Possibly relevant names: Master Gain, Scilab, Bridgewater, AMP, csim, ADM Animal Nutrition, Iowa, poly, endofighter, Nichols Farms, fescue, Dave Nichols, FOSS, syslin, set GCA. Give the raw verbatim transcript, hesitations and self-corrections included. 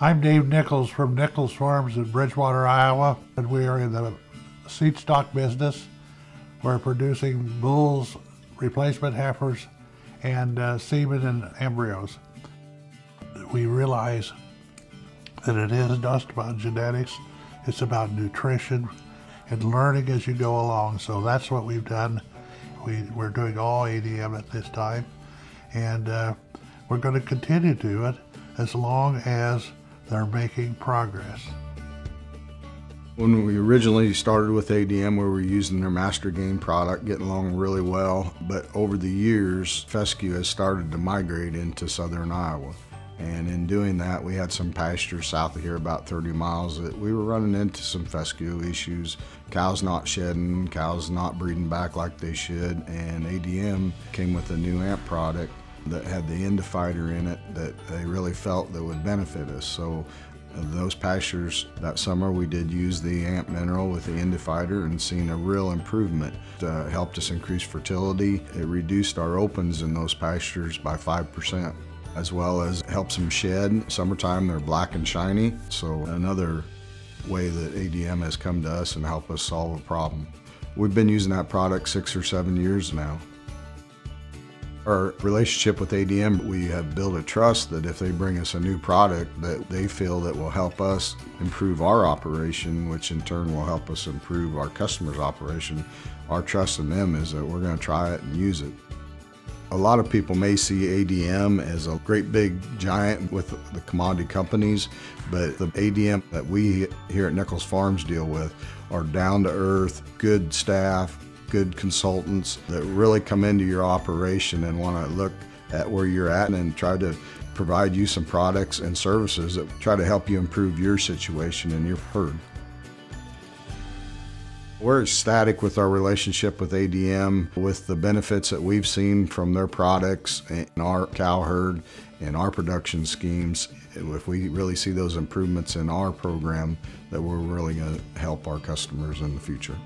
I'm Dave Nichols from Nichols Farms in Bridgewater, Iowa, and we are in the seed stock business. We're producing bulls, replacement heifers, and uh, semen and embryos. We realize that it isn't just about genetics, it's about nutrition and learning as you go along. So that's what we've done. We, we're doing all A D M at this time, and uh, we're going to continue to do it as long as they're making progress. When we originally started with A D M, we were using their Master Gain product, getting along really well, but over the years, fescue has started to migrate into southern Iowa. And in doing that, we had some pastures south of here, about thirty miles, that we were running into some fescue issues. Cows not shedding, cows not breeding back like they should, and A D M came with a new A M P product that had the endofighter in it that they really felt that would benefit us. So those pastures that summer, we did use the A M P mineral with the endofighter and seen a real improvement. It uh, helped us increase fertility. It reduced our opens in those pastures by five percent. As well as helps them shed. Summertime, they're black and shiny. So another way that A D M has come to us and helped us solve a problem. We've been using that product six or seven years now. Our relationship with A D M, we have built a trust that if they bring us a new product that they feel that will help us improve our operation, which in turn will help us improve our customers' operation. Our trust in them is that we're gonna try it and use it. A lot of people may see A D M as a great big giant with the commodity companies, but the A D M that we here at Nichols Farms deal with are down-to-earth, good staff, good consultants that really come into your operation and want to look at where you're at and try to provide you some products and services that try to help you improve your situation and your herd. We're ecstatic with our relationship with A D M, with the benefits that we've seen from their products and our cow herd and our production schemes. If we really see those improvements in our program, that we're really going to help our customers in the future.